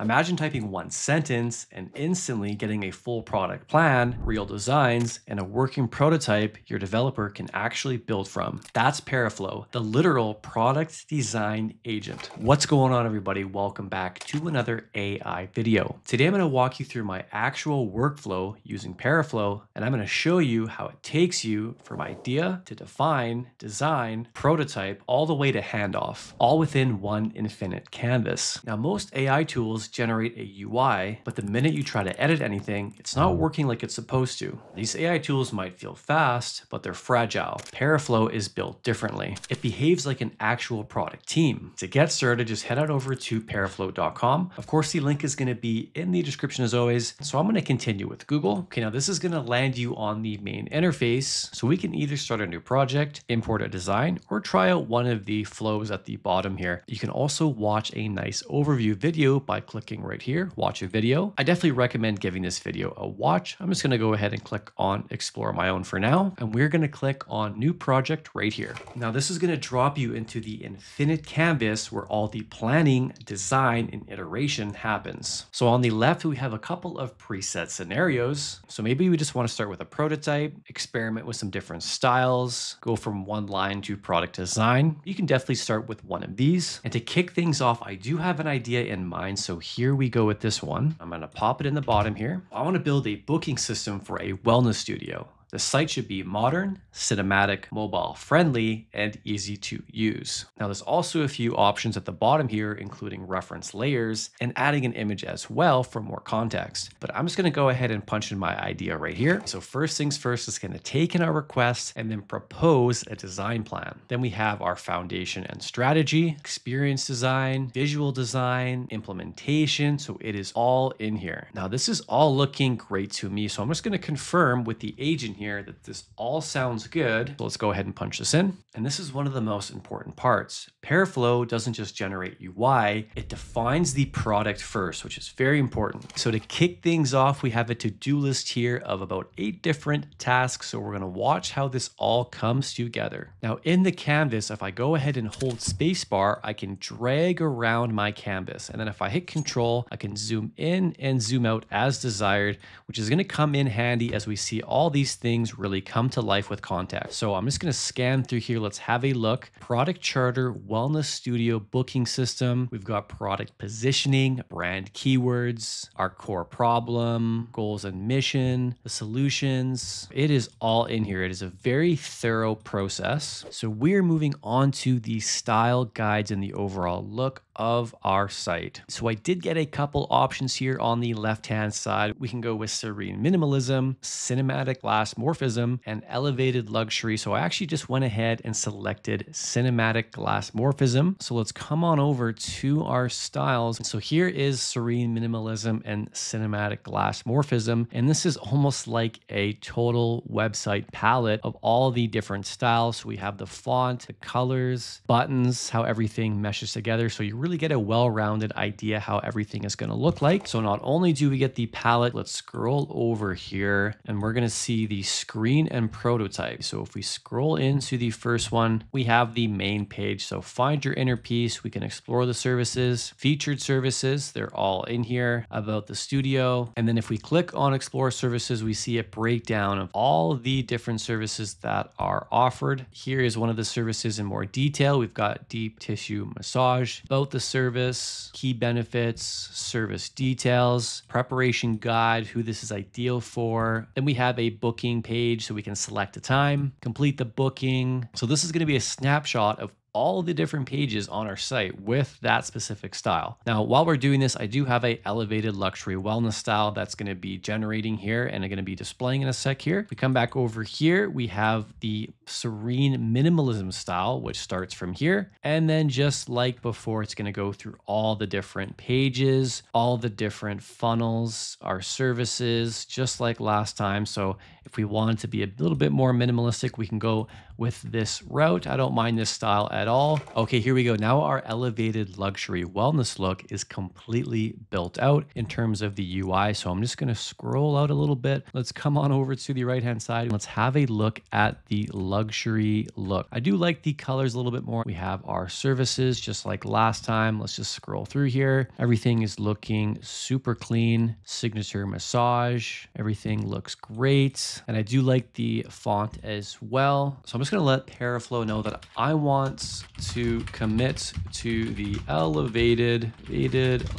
Imagine typing one sentence and instantly getting a full product plan, real designs, and a working prototype your developer can actually build from. That's Paraflow, the literal product design agent. What's going on, everybody? Welcome back to another AI video. Today, I'm going to walk you through my actual workflow using Paraflow, and I'm going to show you how it takes you from idea to define, design, prototype, all the way to handoff, all within one infinite canvas. Now, most AI tools generate a UI, but the minute you try to edit anything, it's not working like it's supposed to. These AI tools might feel fast, but they're fragile. Paraflow is built differently. It behaves like an actual product team. To get started, just head on over to paraflow.com. Of course, the link is going to be in the description as always. So I'm going to continue with Google. Okay, now this is going to land you on the main interface. So we can either start a new project, import a design, or try out one of the flows at the bottom here. You can also watch a nice overview video by clicking right here, watch a video. I definitely recommend giving this video a watch. I'm just going to go ahead and click on explore my own for now. And we're going to click on new project right here. Now this is going to drop you into the infinite canvas where all the planning, design, and iteration happens. So on the left, we have a couple of preset scenarios. So maybe we just want to start with a prototype, experiment with some different styles, go from one line to product design. You can definitely start with one of these. And to kick things off, I do have an idea in mind. So here we go with this one. I'm going to pop it in the bottom here. I want to build a booking system for a wellness studio. The site should be modern, cinematic, mobile friendly, and easy to use. Now there's also a few options at the bottom here, including reference layers and adding an image as well for more context. But I'm just going to go ahead and punch in my idea right here. So first things first, it's going to take in our request and then propose a design plan. Then we have our foundation and strategy, experience design, visual design, implementation. So it is all in here. Now this is all looking great to me. So I'm just going to confirm with the agent here that this all sounds good. So let's go ahead and punch this in. And this is one of the most important parts. Paraflow doesn't just generate UI, it defines the product first, which is very important. So to kick things off, we have a to-do list here of about 8 different tasks. So we're going to watch how this all comes together. Now in the canvas, if I go ahead and hold spacebar, I can drag around my canvas. And then if I hit control, I can zoom in and zoom out as desired, which is going to come in handy as we see all these things really come to life with context. So I'm just going to scan through here. Let's have a look. Product charter, wellness studio, booking system. We've got product positioning, brand keywords, our core problem, goals and mission, the solutions. It is all in here. It is a very thorough process. So we're moving on to the style guides and the overall look of our site. So I did get a couple options here on the left-hand side. We can go with serene minimalism, cinematic glass morphism, and elevated luxury. So I actually just went ahead and selected cinematic glass morphism. So let's come on over to our styles. So here is serene minimalism and cinematic glass morphism. And this is almost like a total website palette of all the different styles. So we have the font, the colors, buttons, how everything meshes together. So you really get a well-rounded idea how everything is going to look like. So not only do we get the palette, let's scroll over here and we're going to see the screen and prototype. So if we scroll into the first one, we have the main page. So find your inner peace. We can explore the services, featured services. They're all in here about the studio. And then if we click on explore services, we see a breakdown of all the different services that are offered. Here is one of the services in more detail. We've got deep tissue massage, about the service, key benefits, service details, preparation guide, who this is ideal for. Then we have a booking page so we can select a time, complete the booking. So this is going to be a snapshot of all the different pages on our site with that specific style. Now, while we're doing this, I do have a elevated luxury wellness style that's going to be generating here and going to be displaying in a sec here. If we come back over here, we have the serene minimalism style, which starts from here. And then just like before, it's going to go through all the different pages, all the different funnels, our services, just like last time. So if we want to be a little bit more minimalistic, we can go with this route. I don't mind this style at all. Okay, here we go. Now our elevated luxury wellness look is completely built out in terms of the UI. So I'm just going to scroll out a little bit. Let's come on over to the right-hand side. Let's have a look at the luxury look. I do like the colors a little bit more. We have our services just like last time. Let's just scroll through here. Everything is looking super clean. Signature massage. Everything looks great. And I do like the font as well. So I'm just going to let Paraflow know that I want to commit to the elevated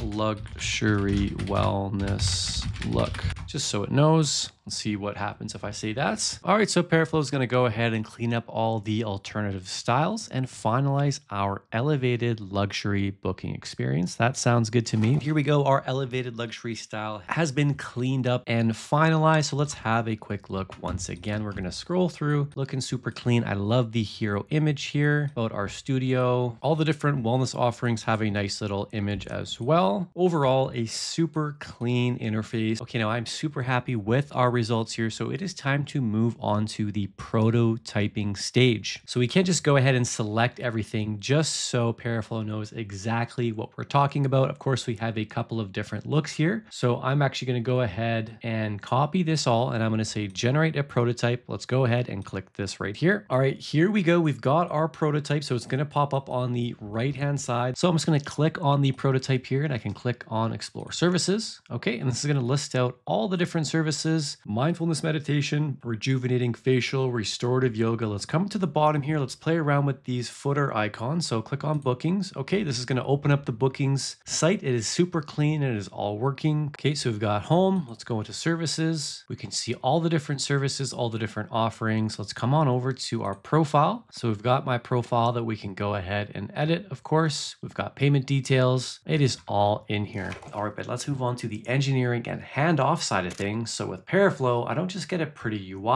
luxury wellness look, just so it knows. Let's see what happens if I say that. All right, so Paraflow is going to go ahead and clean up all the alternative styles and finalize our elevated luxury booking experience. That sounds good to me. Here we go. Our elevated luxury style has been cleaned up and finalized. So let's have a quick look once again. We're going to scroll through, looking super clean. I love the hero image here, about our studio. All the different wellness offerings have a nice little image as well. Overall, a super clean interface. Okay, now I'm super happy with our results here. So it is time to move on to the prototyping stage. So we can't just go ahead and select everything just so Paraflow knows exactly what we're talking about. Of course, we have a couple of different looks here. So I'm actually going to go ahead and copy this all, and I'm going to say generate a prototype. Let's go ahead and click this right here. All right, here we go. We've got our prototype. So it's going to pop up on the right-hand side. So I'm just going to click on the prototype here, and I can click on explore services. Okay, and this is going to list out all the different services. Mindfulness meditation, rejuvenating facial, restorative yoga. Let's come to the bottom here. Let's play around with these footer icons. So click on bookings. Okay, this is going to open up the bookings site. It is super clean and it is all working. Okay, so we've got home. Let's go into services. We can see all the different services, all the different offerings. Let's come on over to our profile. So we've got my profile that we can go ahead and edit. Of course, we've got payment details. It is all in here. All right, but let's move on to the engineering and handoff side of things. So with Paraflow, I don't just get a pretty UI,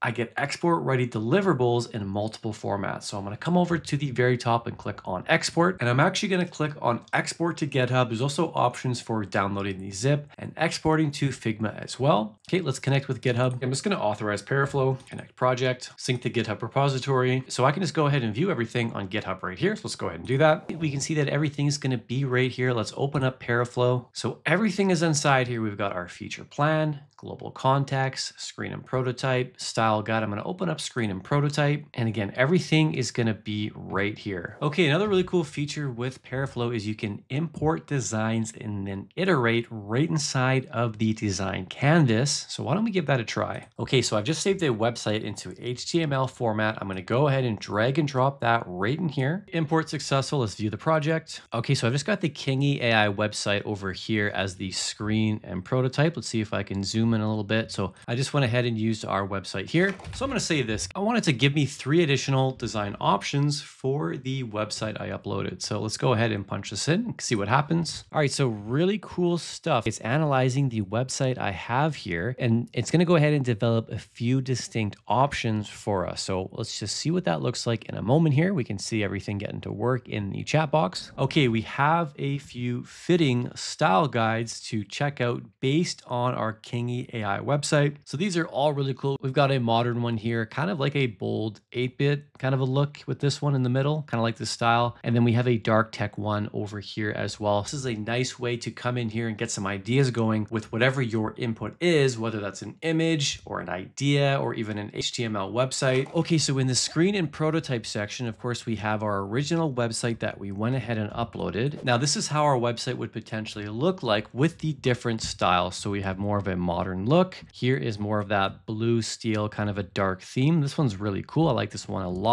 I get export ready deliverables in multiple formats. So I'm going to come over to the very top and click on export, and I'm actually going to click on export to GitHub. There's also options for downloading the zip and exporting to Figma as well. Okay, let's connect with GitHub. I'm just going to authorize Paraflow, connect project, sync the GitHub repository. So I can just go ahead and view everything on GitHub right here. So let's go ahead and do that. We can see that everything is going to be right here. Let's open up Paraflow. So everything is inside here. We've got our feature plan, global contacts, screen and prototype, style guide. I'm going to open up screen and prototype. And again, everything is going to be right here. Okay, another really cool feature with Paraflow is you can import designs and then iterate right inside of the design canvas. So why don't we give that a try? Okay, so I've just saved a website into HTML format. I'm going to go ahead and drag and drop that right in here. Import successful. Let's view the project. Okay, so I've just got the Kingy AI website over here as the screen and prototype. Let's see if I can zoom in a little bit. So I just went ahead and used our website here. So I'm going to say this, I want it to give me 3 additional design options for the website I uploaded. So let's go ahead and punch this in and see what happens. All right, so really cool stuff. It's analyzing the website I have here, and it's going to go ahead and develop a few distinct options for us. So let's just see what that looks like in a moment here. We can see everything getting to work in the chat box. Okay, we have a few fitting style guides to check out based on our Kingy AI website. So these are all really cool. We've got a modern one here, kind of like a bold 8-bit kind of a look with this one in the middle, kind of like this style. And then we have a dark tech one over here as well. This is a nice way to come in here and get some ideas going with whatever your input is, whether that's an image or an idea or even an HTML website. Okay, so in the screen and prototype section, of course, we have our original website that we went ahead and uploaded. Now, this is how our website would potentially look like with the different styles. So we have more of a modern look. Here is more of that blue steel, kind of a dark theme. This one's really cool. I like this one a lot.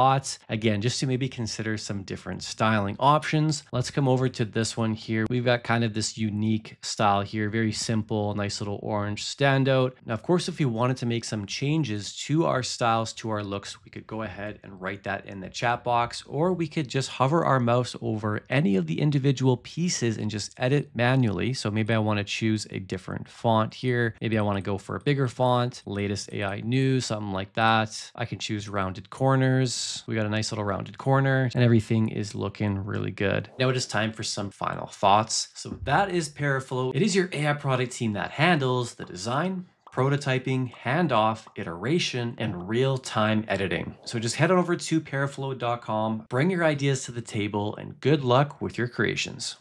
Again, just to maybe consider some different styling options. Let's come over to this one here. We've got kind of this unique style here, very simple, nice little orange standout. Now, of course, if we wanted to make some changes to our styles, to our looks, we could go ahead and write that in the chat box, or we could just hover our mouse over any of the individual pieces and just edit manually. So maybe I want to choose a different font here. Maybe I want to go for a bigger font, latest AI news, something like that. I can choose rounded corners. We got a nice little rounded corner, and everything is looking really good. Now it is time for some final thoughts. So that is Paraflow. It is your AI product team that handles the design, prototyping, handoff, iteration, and real-time editing. So just head on over to paraflow.com, bring your ideas to the table, and good luck with your creations.